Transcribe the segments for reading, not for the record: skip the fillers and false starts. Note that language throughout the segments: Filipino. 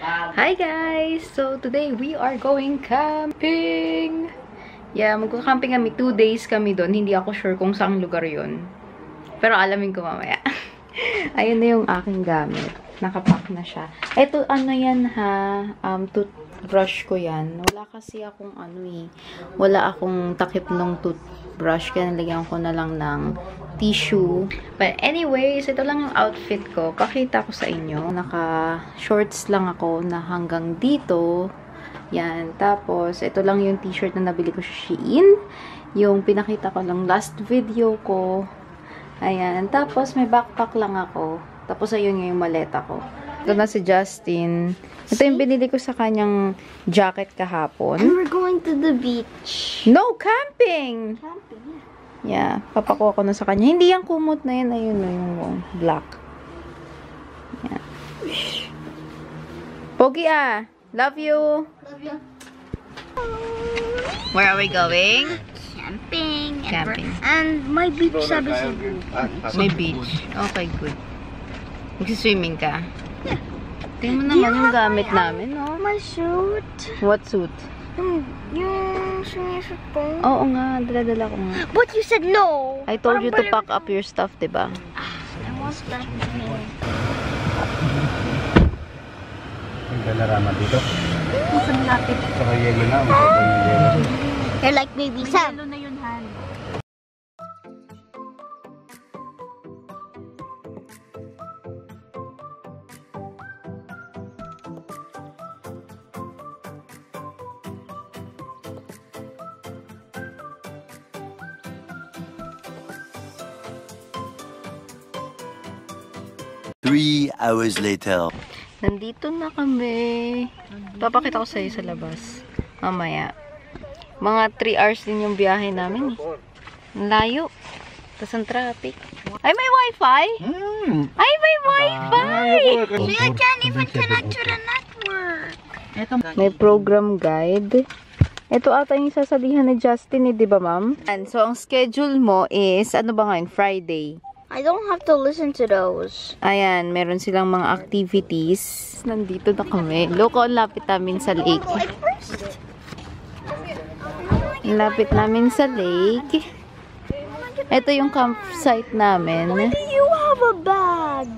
Hi guys! So today we are going camping! Yeah, magka-camping kami. 2 days kami doon. Hindi ako sure kung saang lugar yun. Pero alamin ko mamaya. Ayun na yung aking gamit. Nakapack na siya. Eto ano yan ha? Toothbrush ko yan. Wala kasi akong ano eh. Wala akong takip ng toothbrush. Kaya nalagyan ko na lang ng tissue. But anyways, ito lang yung outfit ko. Pakita ko sa inyo. Naka-shorts lang ako na hanggang dito. Yan. Tapos, ito lang yung t-shirt na nabili ko sa Shein. Yung pinakita ko lang last video ko. Ayan. Tapos, may backpack lang ako. Tapos, ayun yung maleta ko. Ito na si Justin. Ito yung binili ko sa kanyang jacket kahapon. And we're going to the beach. No, camping! Camping, yeah. Papakuha ko na sa kanya. Hindi yung kumot na yun. Ayun na yung black. Yeah. Pogi ah! Love you! Love you! Where are we going? Camping. Camping. And my beach sabi si Boo. May beach. Okay, good. Magsiswimming ka? Yeah. Tingnan mo naman yung gamit namin, no? My suit. What suit? Yung swimming suit po. Oo nga, dala-dala ko nga. But you said no! I told you to pack up your stuff, diba? I want that with me. Ang galarama dito. Masang lapit. Saka yelo na. You're like baby Sam. Yelo na yun, Han. Three hours later. Nandito na kami. Papakita ko sa'yo sa labas. Mamaya. Mga 3 hours din yung biyahe namin. Ang layo. Tapos ang traffic. Ay, may wifi! Ay, may wifi! We can't even connect to the network. May program guide. Ito ata yung sasalihan ni Justin eh, di ba ma'am? So, ang schedule mo is, ano ba ngayon? Friday. I don't have to listen to those. Ayan, meron silang mga activities. Nandito na kami. Loko, lapit namin sa lake. Lapit namin sa lake. Ito yung campsite namin. Why do you have a bag?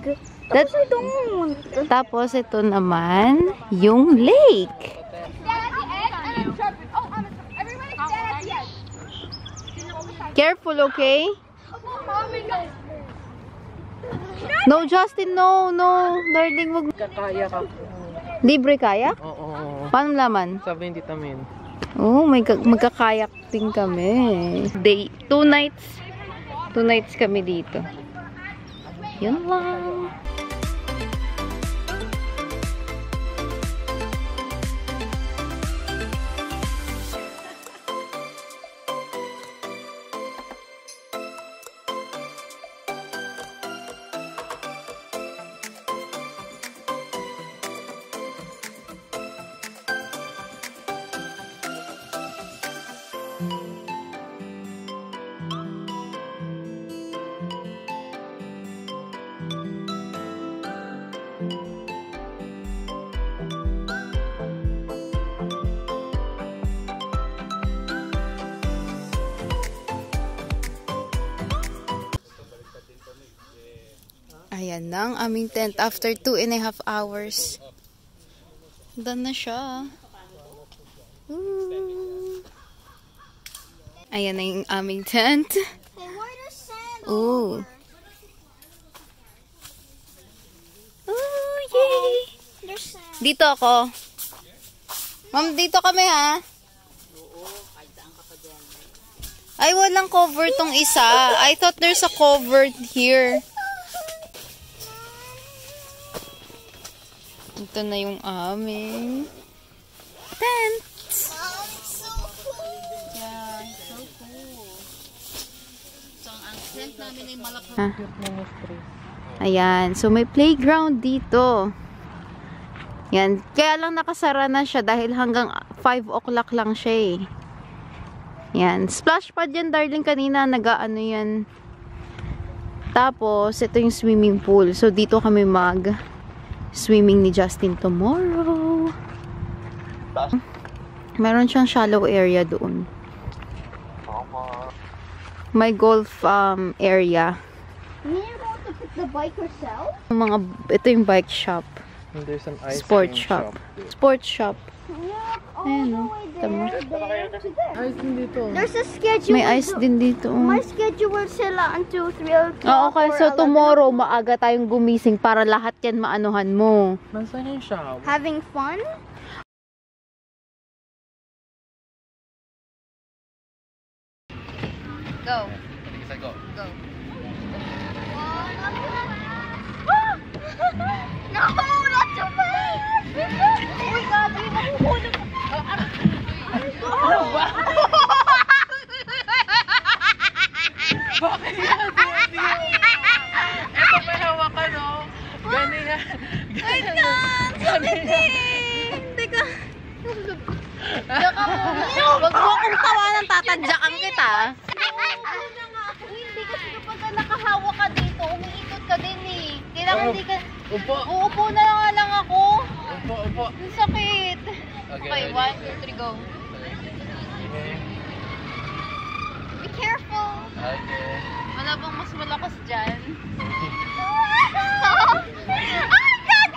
Tapos I don't. Tapos ito naman, yung lake. Careful, okay? No, Justin, no, no. Darling, wag. Kakaya ka. Libre kayak? Oo. Paano laman? Sabi yung tita min. Oh, magkakayak din kami. Day, 2 nights. 2 nights kami dito. Yun lang. Ayan na ang aming tent after 2.5 hours. Done na siya. Ooh. Ayan na yung aming tent. Ooh. Ooh, yay! Dito ako. Ma'am, dito kami ha? Ay, walang cover tong isa. I thought there's a cover here. Ito na yung aming tent. Wow, it's so cool. Yeah, it's so cool. So, ang tent namin ay malaking ministry. Ayan. So, may playground dito. Yan. Kaya lang nakasara na siya dahil hanggang 5 o'clock lang siya eh. Yan. Splash pad yan, darling. Kanina, nag-ano yan. Tapos, ito yung swimming pool. So, dito kami mag swimming ni Justin tomorrow. Meron siyang shallow area doon. May golf area. You didn't want to put the bike yourself? Mga, ito yung bike shop. And there's an ice sports shop. Sports shop. Ayan o. There's a schedule. May ice din dito. May schedule sila until 3 o'clock. Okay, so tomorrow maaga tayong gumising para lahat yan maanuhan mo. Masaya yung shop. Having fun? Go. I go. Go. No, not too fast! Oh my God, we mahuhulog. Oh, wow! Bakit yan? Ito may hawakan, o. Ganyan. Wait lang! Sumiting! Teka. Huwag mo kung tawanan, tatadyakan kita. Nakahawa ka dito, umiikot ka din eh. Kailangan hindi ka... Upo! Uupo na lang ako. Upo, upo. Ang sakit. Okay, 1, 2, 3, go. Be careful. Okay. Wala bang mas malakas dyan? Ay, gagi!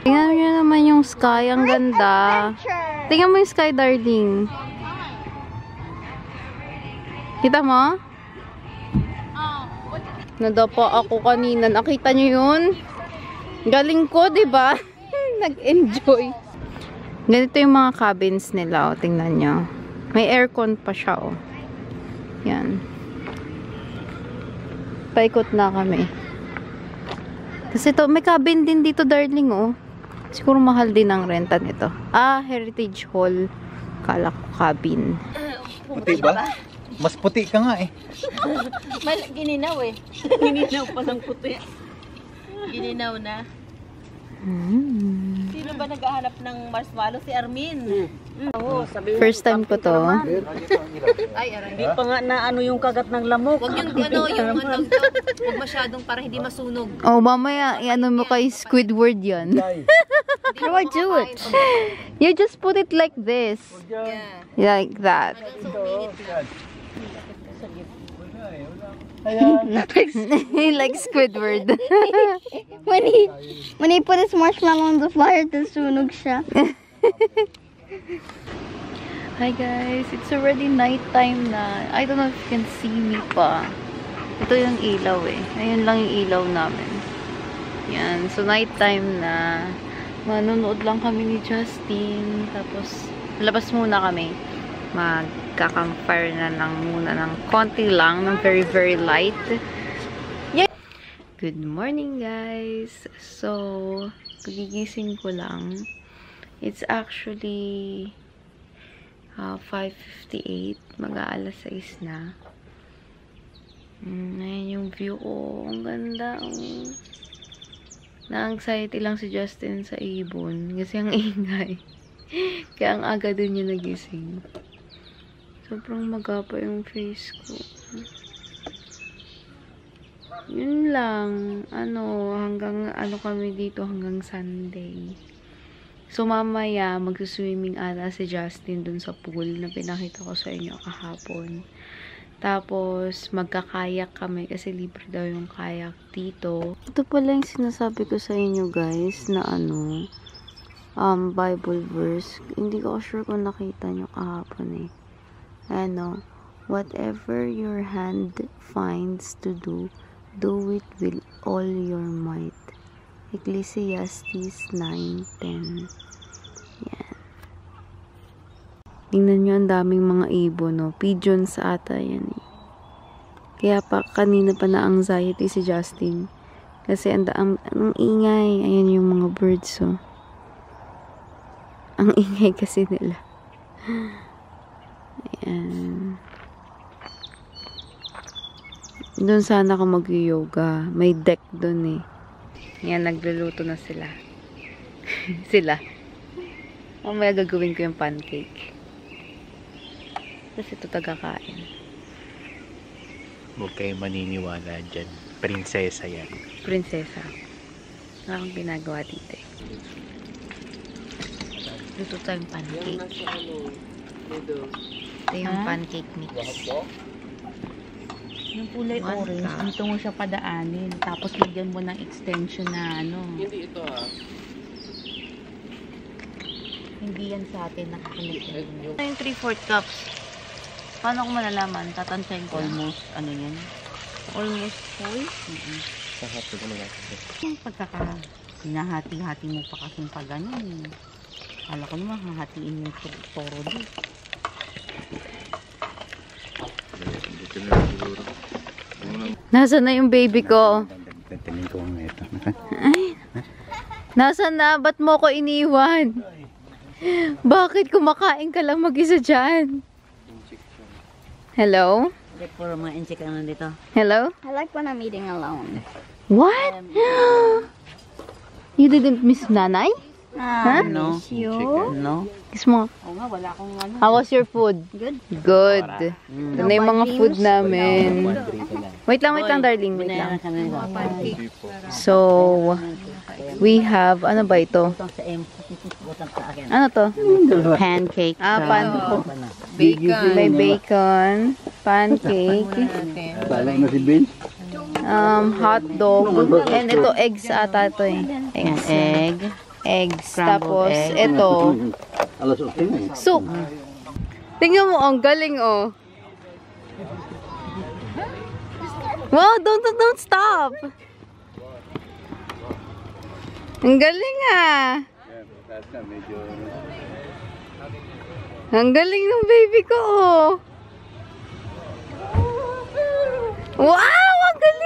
Tingnan nyo naman yung sky, ang ganda. Tingnan mo yung sky, darling. Kita mo? Nadapa ako kanina. Nakita nyo yun? Galing ko, diba? Nag-enjoy. Ganito yung mga cabins nila. O, tingnan nyo. May aircon pa siya. O. Yan. Paikot na kami. Kasi to, may cabin din dito, darling. O. Siguro mahal din ang renta nito. Ah, Heritage Hall. Kala ko cabin. Puti ba? Mas puti ka nga eh. Gininaw eh. Gininaw pa ng puti. Gininaw na. Mm. Sino ba naghahanap ng marshmallow? Si Armin. Mm. Oh, first time ko to. Ay, aray. Hindi pa nga na ano yung kagat ng lamok. Huwag yung ano, yung ano. Huwag masyadong para hindi masunog. Oh, mamaya, ano mo kay Squidward yan. How do I do it? You just put it like this. Yeah. Like that. Like Squidward. when he put his marshmallow on the fire, then sunog siya. Hi guys, it's already night time na. I don't know if you can see me pa. Ito yung ilaw eh. Ayun lang yung ilaw namin. Yan, so night time na. Manonood lang kami ni Justin. Tapos, labas muna kami. Magka-campfire na lang muna ng konti lang, ng very light. Yay! Good morning, guys! So, pagigising ko lang. It's actually 5:58. Mag-aalas 6 na. Ayan yung view ko. Ang ganda. Na-anxiety lang si Justin sa ibon. Kasi ang ingay. Kaya ang aga din niya nagising. Sobrang magapa yung face ko. Yun lang. Ano, hanggang, ano kami dito, hanggang Sunday. So, mamaya, mag-swimming ala si Justin dun sa pool na pinakita ko sa inyo kahapon. Tapos, magkakayak kami kasi libre daw yung kayak dito. Ito pala yung sinasabi ko sa inyo, guys, na ano, Bible verse. Hindi ko sure kung nakita nyo kahapon eh. Ano, whatever your hand finds to do, do it with all your might. Ecclesiastes 9:10. Yan. Tingnan nyo, ang daming mga ibon, no? Pigeons ata yan eh. Kaya pa, kanina pa na-anxiety si Justin. Kasi ang ingay. Ayan yung mga birds, so. Ang ingay kasi nila. Ayan. Doon sana ako mag-yoga. May deck doon eh. Ayan, nagluluto na sila. Mamaya gagawin ko yung pancake. Kasi ito tagakain. Huwag kayo maniniwala dyan. Prinsesa yan. Prinsesa. Nakang pinagawa dito eh. Luto tayong pancake. Ito yung pancake mix. Yung kulay orange, ang tungo siya padaanin. Tapos lagyan mo ng extension na ano. Hindi ito ah. Hindi yan sa atin nakakulitin. Ito yung 3/4 cups. Paano ko malalaman? Tatansayin ko. Almost, ano yan? Almost full? Mm-hmm. Sahati ko na natin. Yung pagkaka-hinahati-hati mo pa kasi pag ganun. Kala ko naman, hahatiin yung toro doon. Nasaan na yung baby ko? Ay, nasaan na? Ba't mo ko iniwan? Bakit kumakain ka lang mag-isa dyan? Hello? Hello? I like when I'm eating alone. What? You didn't miss nanay? Huh? No. No. Kismo. Oo nga, wala akong ano. How was your food? Good. Good. Ito na yung mga food namin. Wait lang, darling. Wait lang. So, we have, ano ba ito? Ano to? Pancake. Ah, pancake. Bacon. May bacon. Pancake. Hot dog. And ito, eggs ata ito eh. Egg. Eggs, tapos ito, soup. Tingnan mo, ang galing oh. Wow, don't stop. Ang galing ah. Ang galing ng baby ko oh. Wow, ang galing.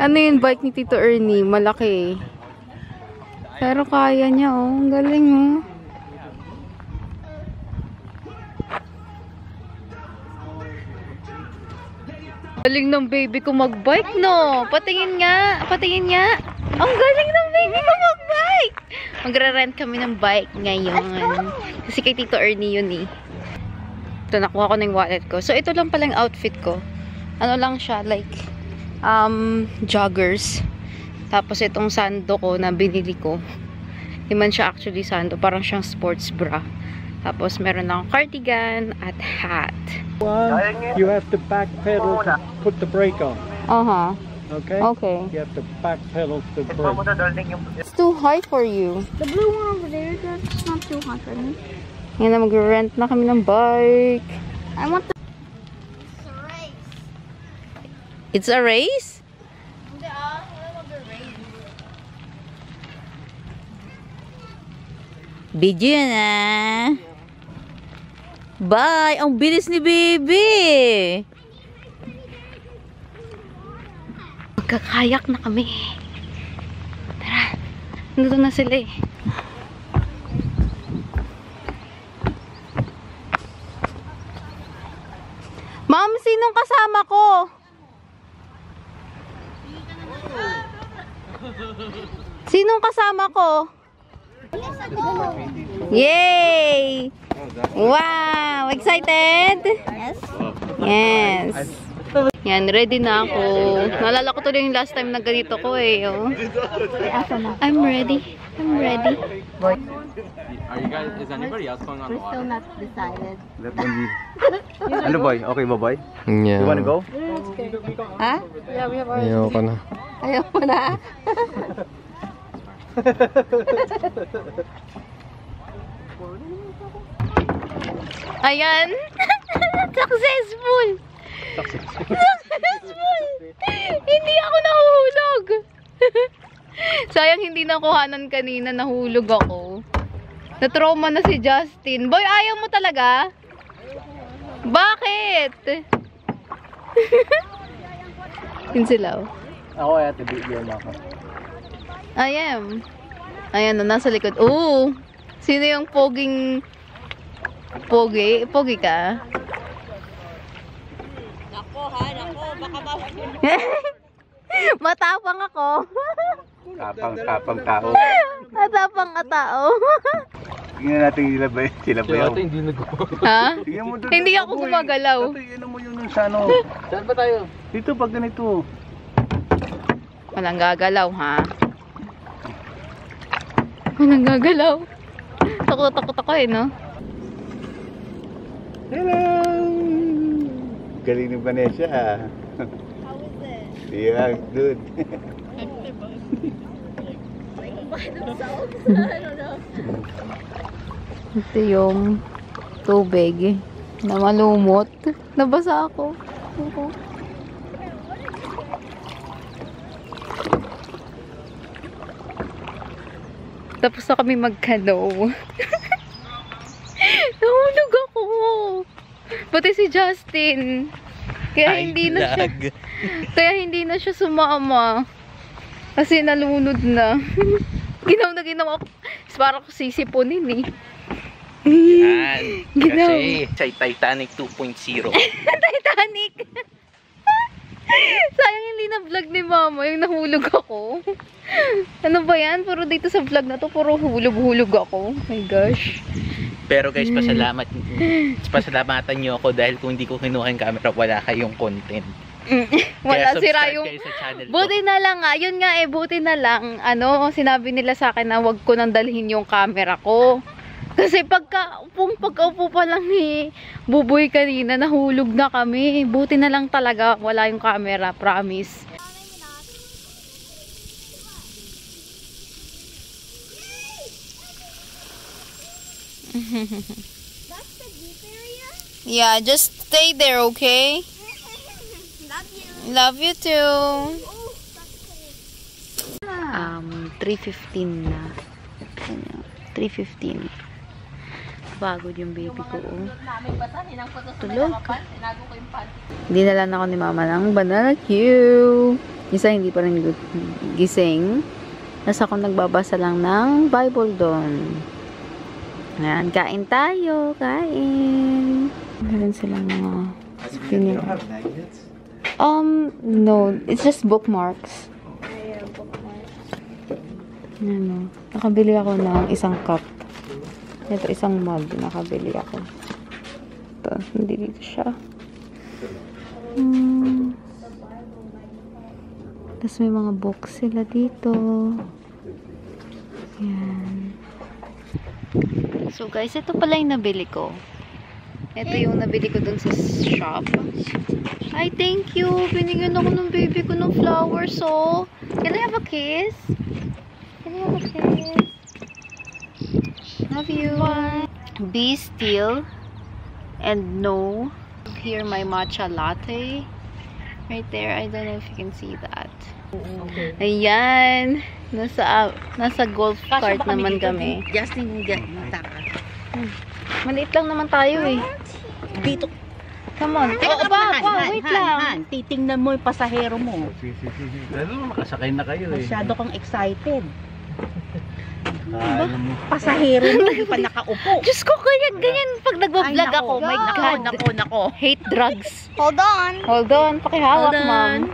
Ano yung bike ni Tito Ernie? Malaki eh. Pero kaya niya oh. Ang galing oh. Galing ng baby ko magbike no. Patingin nga. Patingin nga. Ang galing ng baby ko magbike. Magra-rent kami ng bike ngayon. Kasi kay Tito Ernie yun eh. Ito, nakuha ko ng wallet ko. So, ito lang palang outfit ko. Ano lang siya, like, joggers. Tapos, itong sando ko na binili ko. Hindi man siya actually sando. Parang siyang sports bra. Tapos, meron akong cardigan at hat. One, you have to back pedal to put the brake on. Uh-huh. Okay? Okay. You have to back pedal to the brake. It's too high for you. The blue one over there, that's not too hot for me. Ngayon na mag-rent na kami ng bike. I want the... It's a race. It's a race? Hindi ah, wala mag-race. Video na. Bye! Ang bilis ni baby! Magkakayak na kami. Tara. Nandito na sila eh. Ma'am, sinong kasama ko? Sinong kasama ko? Yay! Wow! Excited? Yes. Yes. Yan, ready na ako. Naalala ko tuloy yung last time na ganito ko eh. Oh. I'm ready. I'm ready. Are you guys, is anybody else going on the water? We're still not decided. Let them be. Ano boy? Okay ba boy? Yeah. You wanna go? Huh? Yeah, we have already. Ayoko na. Ayoko na? Ayan! Successful! Successful! Hindi ako nahuhulog! Sayang hindi nakuhanan kanina, nahulog ako. Na-trauma na si Justin. Boy, ayaw mo talaga? Bakit? Yun sila, oh. Ako ay ate, bigyan ako. I am. Ayan, no, nasa likod. Oo! Sino yung poging... Pogi? Pogi ka? Nako, ha? Nako, baka bawal yun. Matapang ako. Tapang tao. Matapang ka tao. Tingnan natin sila ba yun? Sila ba yun? Hindi nag-gumagalaw. Ha? Hindi ako gumagalaw. Tatayunan mo yun sa ano. Saan ba tayo? Dito, pag ganito. Walang gagalaw, ha? Walang gagalaw. Takot-takot ako eh, no? Hello! Galing ni Vanessa, ha? How is it? Yeah, good. Ito yung tubig na malumot. Nabasa ako. Oo. Tapos na kami mag-canoe. Nahulog ako. Pati si Justin. Kaya hindi na siya sumama. Kasi nalunod na. Ginaw ako. Para ko sisiponin eh. Yan. Ginaw. Kasi sa Titanic 2.0. Titanic. Sayang hindi na vlog ni mama yung nahulog ako. Ano ba yan? Puro dito sa vlog na to, puro hulog-hulog ako. My gosh. Pero guys, pasalamatan nyo ako dahil kung hindi ko kinuha yung camera, wala kayong content. Wala, sira yung... Buti na lang nga, yun nga eh, buti na lang, ano, sinabi nila sa akin na wag ko nang dalhin yung camera ko. Kasi pagkaupo pa lang ni Buboy kanina, nahulog na kami. Buti na lang talaga, wala yung camera, promise. That's the deep area? Yeah, just stay there, okay? Love you. Love you too. Oh, that's cool. 3:15 na. 3:15. Pagod yung baby ko. Tulog. Dinala na ako ni mama ng banana queue. Isa hindi pa rin gising. Nasa akong nagbabasa lang ng Bible doon. Ayan, kain tayo. Kain. Meron silang mga spinning. No. It's just bookmarks. Yeah, bookmarks. Ano? Nakabili ako ng isang cup. Ito, isang mug. Nakabili ako. Ito, hindi dito siya. Tapos may mga books sila dito. Ayan. So guys, ito pala yung nabili ko. Ito yung nabili ko dun sa shop. Ay, thank you! Binigyan ako ng baby ko ng flowers, so. Can I have a kiss? Can I have a kiss? Love you. Be still and know. Here, my matcha latte. Right there. I don't know if you can see that. Okay. Ayan. Nasa golf cart naman kami. Justin, maliit lang naman tayo eh. Dito. Come on. Oo ba? Wait lang. Titingnan mo yung pasahero mo. Lalo makasakay na kayo eh. Masyado kang excited. Pasahero mo, hindi pa nakaupo. Diyos ko, kaya ganyan pag nagbablog ako. My God, nako. Hate drugs. Hold on, pakihawak man.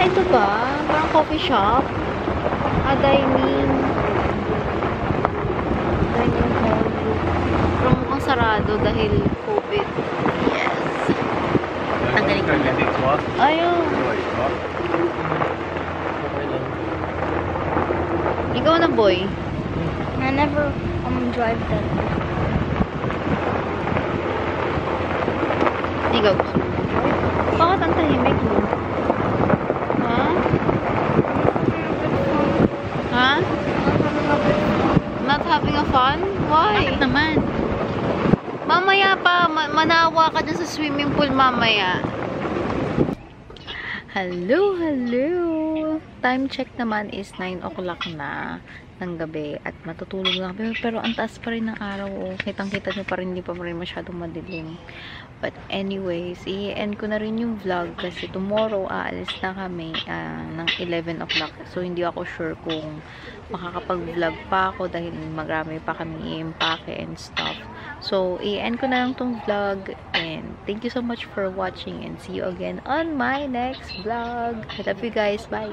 ito ba? Parang coffee shop? A dining. Dining hall. Parang mukhang sarado dahil COVID. Yes. Ang galing ko lang. Ayaw. Ikaw na, boy. I never drive that. Ikaw. Bakit ang tahimik mo? Ha? Ha? Not having a fun? Why? Bakit naman? Mamaya pa, manawa ka dun sa swimming pool mamaya. Hello, hello! Time check naman is 9 o'clock na ng gabi at matutulog na kami. Pero ang taas pa rin ng araw. Oh. Kitang-kita nyo pa rin, hindi pa rin masyadong madilim. But anyways, i-end ko na rin yung vlog kasi tomorrow aalis na kami ng 11 o'clock. So hindi ako sure kung makakapag-vlog pa ako dahil magrami pa kami i-impake and stuff. So i-end ko na lang tong vlog and thank you so much for watching and see you again on my next vlog. I love you guys. Bye!